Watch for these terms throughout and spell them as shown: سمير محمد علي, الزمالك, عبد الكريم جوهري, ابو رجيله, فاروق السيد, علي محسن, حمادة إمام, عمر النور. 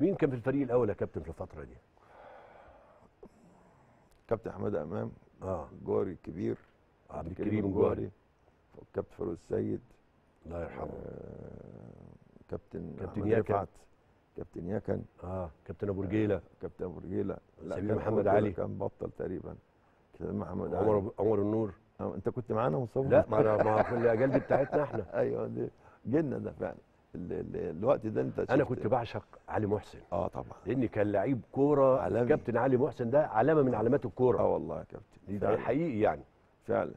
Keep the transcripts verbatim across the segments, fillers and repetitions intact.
مين كان في الفريق الاول يا كابتن في الفتره دي؟ كابتن حمادة إمام، اه جوهري الكبير، عبد الكريم جوهري، كابتن فاروق السيد الله يرحمه، آه كابتن كابتن ياكن، كابتن ياكن، اه كابتن ابو رجيله، آه كابتن ابو رجيله، سمير محمد علي كان بطل تقريبا، سمير محمد علي، عمر عمر النور. آه انت كنت معانا مصطفى؟ لا ما في الاجيال دي بتاعتنا احنا. ايوه دي جيلنا ده فعلا. الوقت ده انت انا كنت بعشق علي محسن. اه طبعا، لان كان لعيب كوره عالمي. كابتن علي محسن ده علامه من علامات الكوره. اه والله يا كابتن ده حقيقي يعني فعلا.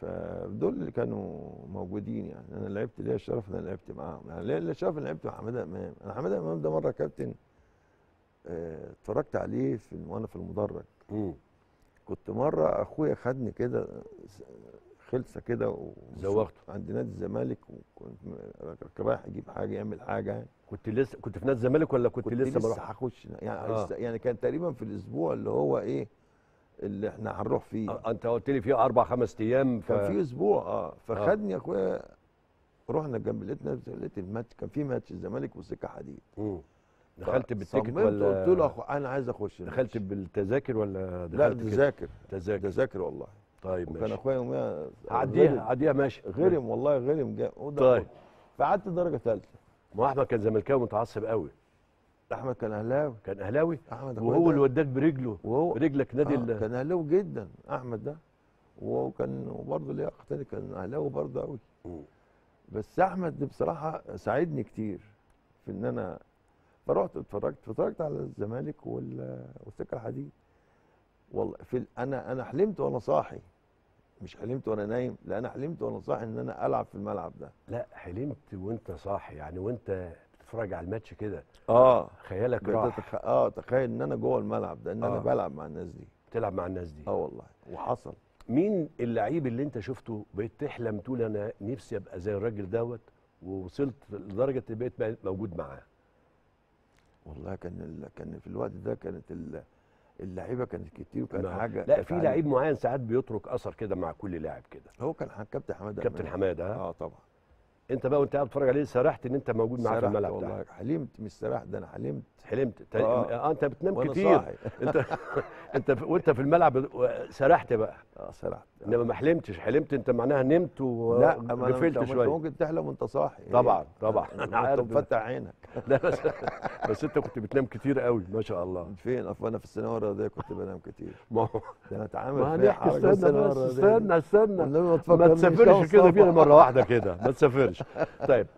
فدول اللي كانوا موجودين يعني. انا لعبت، ليا الشرف ان انا لعبت معاهم يعني. ليا الشرف ان لعبت مع حمادة امام. انا حمادة امام ده مره كابتن اتفرجت عليه في وانا في المدرج. امم كنت مره اخويا خدني كده خلصه كده وزوغته عند نادي الزمالك، وكنت رايح اجيب حاجه يعمل حاجه. كنت لسه كنت في نادي الزمالك ولا كنت, كنت لسه بروح؟ هخش يعني آه. يعني كان تقريبا في الاسبوع اللي هو ايه اللي احنا هنروح فيه. آه انت قلت لي فيه اربع خمس ايام ف... كان في اسبوع. اه فخدني يا آه. اخويا رحنا جنب، لقيتنا لقيت الماتش، كان في ماتش الزمالك والسكه حديد. امم دخلت بالتيكت ولا قلت له أخو... انا عايز اخش. دخلت بالتذاكر ولا دخلت؟ لا تذاكر تذاكر تذاكر والله. طيب ماشي. كان اخويا يوميها عديها عديها ماشي. غرم والله غرم جامد. طيب فقعدت درجه ثالثه. ما احمد كان زملكاوي متعصب قوي. احمد كان اهلاوي. كان اهلاوي احمد، وهو اللي وداك برجله وهو برجلك نادي. آه كان اهلاوي جدا احمد ده، وهو كان وبرضه ليه اخ تاني كان اهلاوي برضه قوي. بس احمد بصراحه ساعدني كتير في ان انا فروحت اتفرجت اتفرجت على الزمالك والسكه الحديد. والله في انا انا حلمت وانا صاحي، مش حلمت وانا نايم، لا انا حلمت وانا صاحي ان انا العب في الملعب ده. لا حلمت وانت صاحي يعني، وانت بتتفرج على الماتش كده اه خيالك راح. تتخ... اه تخيل ان انا جوه الملعب ده، ان آه. انا بلعب مع الناس دي. بتلعب مع الناس دي. اه والله وحصل. مين اللعيب اللي انت شفته بقيت تحلم تقول انا نفسي ابقى زي الراجل دوت، ووصلت لدرجه بقيت موجود معاه؟ والله كان ال... كان في الوقت ده كانت ال... اللعيبه كانت كتير وكانت حاجه. لا في لعيب معين ساعات بيترك اثر كده مع كل لاعب كده. هو كان كابتن حماده. كابتن حماده. اه طبعا. انت بقى وانت قاعد بتتفرج عليه سرحت ان انت موجود معاه في الملعب ده؟ والله حلمت، مش سرحت ده انا حلمت. حلمت ت... اه, آه انت بتنام كتير صاحي. انت انت وانت في الملعب سرحت بقى. اه سرحت. انما ما حلمتش. حلمت انت معناها نمت وقفلت شويه. لا ممكن تحلم وانت صاحي. طبعا طبعا انا عارف. انت مفتح عينك. لا بس بس انت كنت بتنام كتير قوي ما شاء الله. فين؟ انا في السنه الرياضيه كنت بنام كتير. ما هو ده انا اتعامل فيها حاجه. استنى استنى استنى ما تسافرش كده بينا مره واحده كده ما تسافرش. طيب